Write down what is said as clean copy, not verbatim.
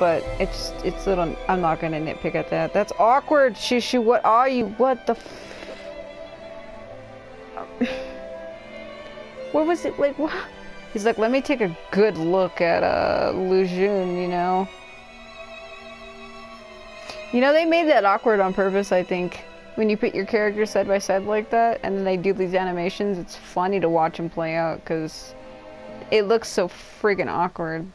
but it's little. I'm not gonna nitpick at that. That's awkward, Xu Shu. What are you? What the? What was it like? What? He's like, let me take a good look at Lu Xun, you know. You know, they made that awkward on purpose, I think. When you put your character side by side like that, and then they do these animations, it's funny to watch them play out, because it looks so friggin' awkward.